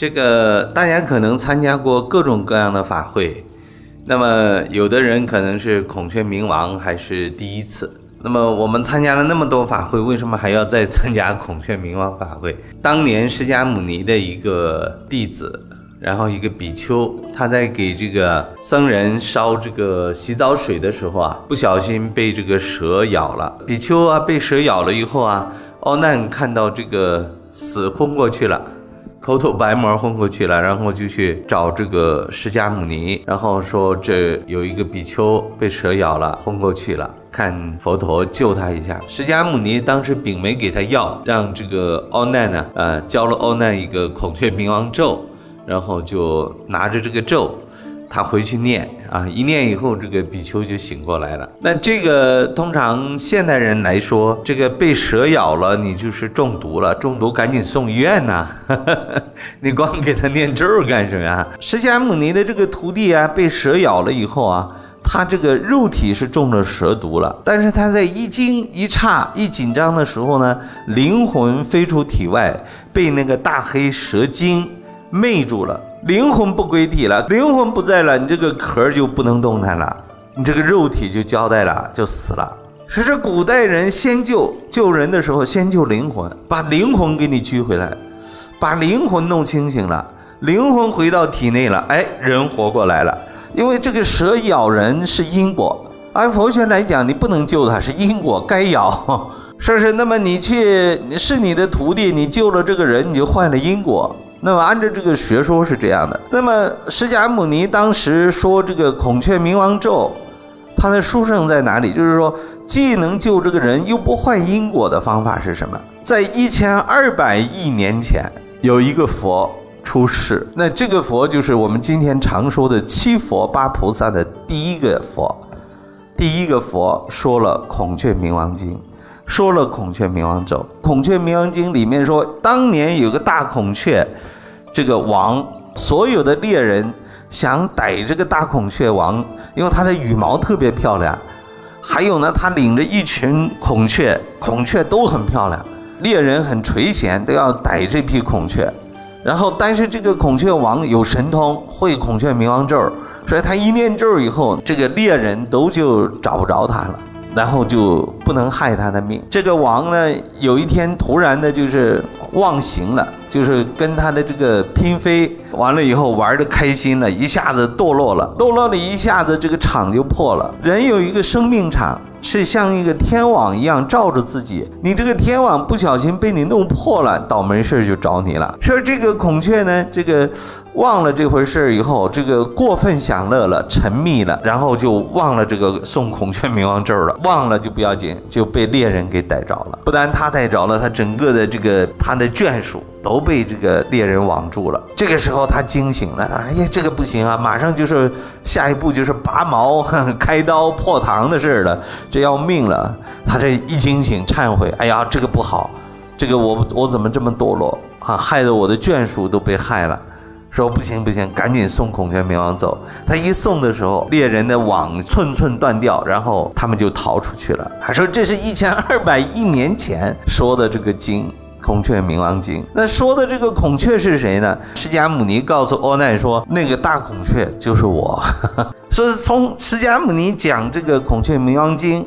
这个大家可能参加过各种各样的法会，那么有的人可能是孔雀明王还是第一次。 那么我们参加了那么多法会，为什么还要再参加孔雀明王法会？当年释迦牟尼的一个弟子，然后一个比丘，他在给这个僧人烧这个洗澡水的时候啊，不小心被这个蛇咬了。比丘啊被蛇咬了以后啊，阿难看到这个死昏过去了，口吐白沫昏过去了，然后就去找这个释迦牟尼，然后说这有一个比丘被蛇咬了，昏过去了。 看佛陀救他一下，释迦牟尼当时并没给他药，让这个阿难呢，教了阿难一个孔雀明王咒，然后就拿着这个咒，他回去念啊，一念以后，这个比丘就醒过来了。那这个通常现代人来说，这个被蛇咬了，你就是中毒了，中毒赶紧送医院呐、啊！你光给他念咒干什么呀？释迦牟尼的这个徒弟啊，被蛇咬了以后啊。 他这个肉体是中了蛇毒了，但是他在一惊一诧、一紧张的时候呢，灵魂飞出体外，被那个大黑蛇精魅住了，灵魂不归体了，灵魂不在了，你这个壳就不能动弹了，你这个肉体就交代了，就死了。所以说，古代人先救人的时候，先救灵魂，把灵魂给你拘回来，把灵魂弄清醒了，灵魂回到体内了，哎，人活过来了。 因为这个蛇咬人是因果，按佛学来讲，你不能救它是因果，该咬，是不是？那么你去是你的徒弟，你救了这个人，你就坏了因果。那么按照这个学说是这样的。那么释迦牟尼当时说这个孔雀明王咒，它的殊胜在哪里？就是说，既能救这个人，又不坏因果的方法是什么？在1200亿年前，有一个佛。 出世，那这个佛就是我们今天常说的七佛八菩萨的第一个佛。第一个佛说了《孔雀明王经》，说了《孔雀明王咒》。《孔雀明王经》里面说，当年有个大孔雀，这个王，所有的猎人想逮这个大孔雀王，因为它的羽毛特别漂亮，还有呢，它领着一群孔雀，孔雀都很漂亮，猎人很垂涎，都要逮这批孔雀。 然后，但是这个孔雀王有神通，会孔雀明王咒，所以他一念咒以后，这个猎人都就找不着他了，然后就不能害他的命。这个王呢，有一天突然的就是忘形了，就是跟他的这个嫔妃完了以后玩的开心了，一下子堕落了，堕落了一下子这个场就破了。人有一个生命场，是像一个天网一样罩着自己，你这个天网不小心被你弄破了，倒霉事就找你了。说这个孔雀呢，这个忘了这回事以后，这个过分享乐了，沉迷了，然后就忘了这个送孔雀明王咒了，忘了就不要紧，就被猎人给逮着了。不但他逮着了，他整个的这个他的眷属都被这个猎人网住了。这个时候他惊醒了，哎呀，这个不行啊，马上就是下一步就是拔毛、开刀、破膛的事了。 这要命了！他这一惊醒，忏悔，哎呀，这个不好，这个我怎么这么堕落啊？害得我的眷属都被害了。说不行不行，赶紧送孔雀明王走。他一送的时候，猎人的网寸寸断掉，然后他们就逃出去了。还说这是1200亿年前说的这个经。 孔雀明王经，那说的这个孔雀是谁呢？释迦牟尼告诉阿难说，那个大孔雀就是我。说从释迦牟尼讲这个孔雀明王经，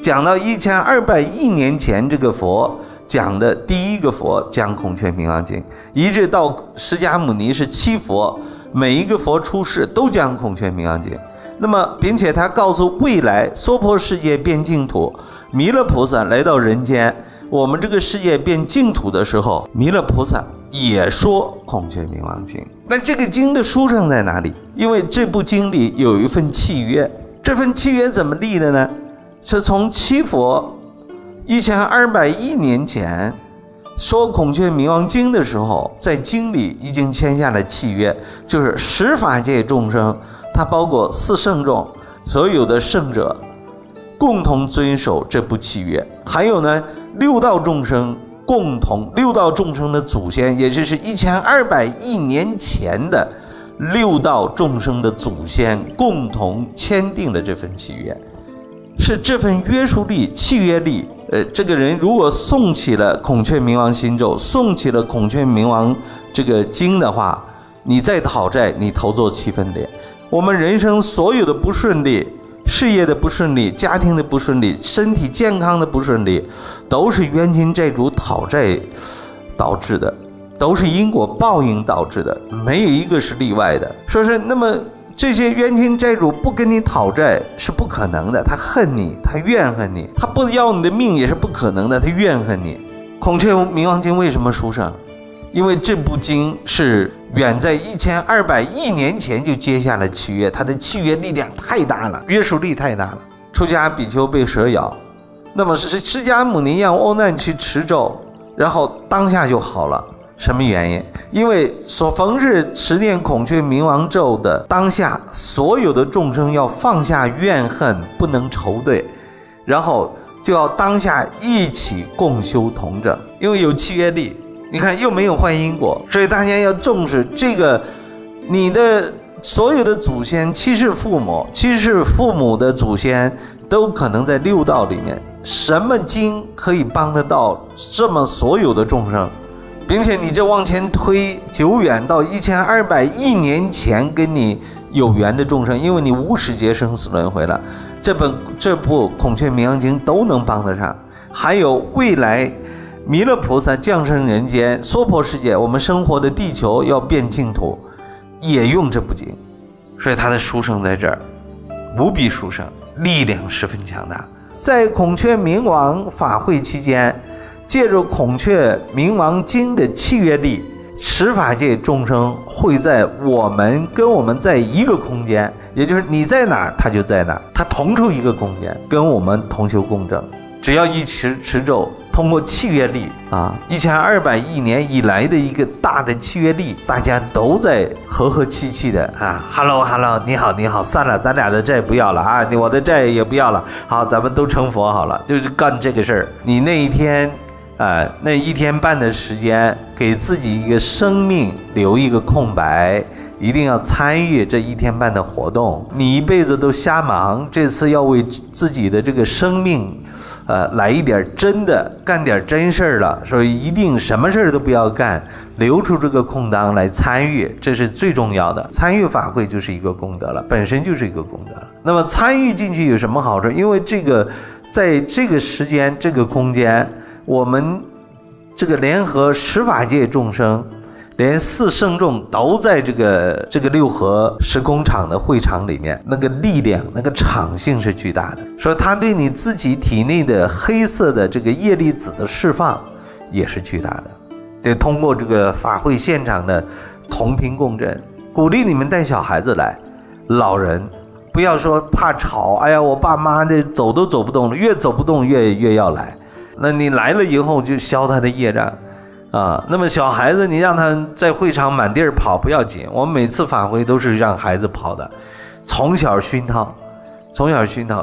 讲到1200亿年前这个佛讲的第一个佛讲孔雀明王经，一直到释迦牟尼是七佛，每一个佛出世都讲孔雀明王经。那么，并且他告诉未来娑婆世界变净土，弥勒菩萨来到人间。 我们这个世界变净土的时候，弥勒菩萨也说《孔雀明王经》。那这个经的殊胜在哪里？因为这部经里有一份契约，这份契约怎么立的呢？是从七佛1200亿年前说《孔雀明王经》的时候，在经里已经签下了契约，就是十法界众生，它包括四圣众，所有的圣者共同遵守这部契约。还有呢？ 六道众生的祖先，也就是1200亿年前的六道众生的祖先，共同签订了这份契约，是这份约束力、契约力这个人如果诵起了孔雀明王心咒，诵起了孔雀明王这个经的话，你再讨债，你头坐七分脸。我们人生所有的不顺利，事业的不顺利，家庭的不顺利，身体健康的不顺利，都是冤亲债主讨债导致的，都是因果报应导致的，没有一个是例外的。说是那么这些冤亲债主不跟你讨债是不可能的，他恨你，他怨恨你，他不要你的命也是不可能的，他怨恨你。孔雀明王经为什么殊胜？因为这部经是远在1200亿年前就结下了契约，它的契约力量太大了，约束力太大了。出家比丘被蛇咬，那么是释迦牟尼让欧难去持咒，然后当下就好了。什么原因？因为所逢是持念孔雀明王咒的当下，所有的众生要放下怨恨，不能仇对，然后就要当下一起共修同证，因为有契约力。你看又没有坏因果，所以大家要重视这个。你的所有的祖先七世父母，七世父母的祖先都可能在六道里面。什么经可以帮得到这么所有的众生？并且你这往前推久远到1200亿年前跟你有缘的众生，因为你无始劫生死轮回了，这部孔雀明王经都能帮得上。还有未来弥勒菩萨降生人间，娑婆世界，我们生活的地球要变净土，也用这部经。所以它的殊胜在这儿，无比殊胜，力量十分强大。在孔雀明王法会期间，借着孔雀明王经的契约力，十法界众生会在跟我们在一个空间，也就是你在哪他就在哪，他同处一个空间，跟我们同修共证。只要一持咒，通过契约力啊，1200亿年以来的一个大的契约力，大家都在和和气气的啊， hello 你好你好，算了，咱俩的债不要了啊，我的债也不要了，好，咱们都成佛好了，就是干这个事儿。你那一天啊，那1天半的时间，给自己一个生命留一个空白，一定要参与这1天半的活动。你一辈子都瞎忙，这次要为自己的这个生命来一点真的，干点真事儿了。所以一定什么事儿都不要干，留出这个空档来参与，这是最重要的。参与法会就是一个功德了，本身就是一个功德了。那么参与进去有什么好处？因为这个在这个时间这个空间，我们这个联合十法界众生，连四圣众都在这个六合时空场的会场里面，那个力量那个场性是巨大的。说它对你自己体内的黑色的这个业力子的释放也是巨大的。得通过这个法会现场的同频共振，鼓励你们带小孩子来，老人不要说怕吵，哎呀我爸妈这走都走不动了，越走不动越要来。那你来了以后就消他的业障啊，那么小孩子你让他在会场满地儿跑不要紧，我们每次法会都是让孩子跑的，从小熏陶，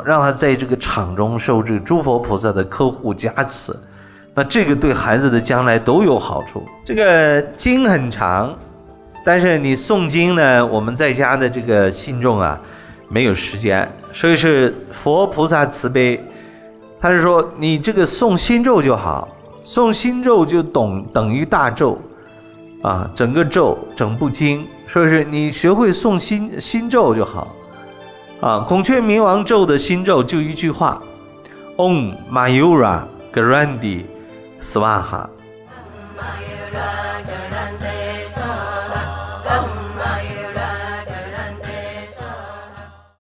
让他在这个场中受这个诸佛菩萨的呵护加持，那这个对孩子的将来都有好处。这个经很长，但是你诵经呢，我们在家的这个信众啊没有时间，所以是佛菩萨慈悲，他是说你这个诵心咒就好。诵心咒就等于大咒啊，整个咒整部经，所以是你学会诵心咒就好啊。孔雀明王咒的心咒就一句话 Om Mayura Grandi Svaha。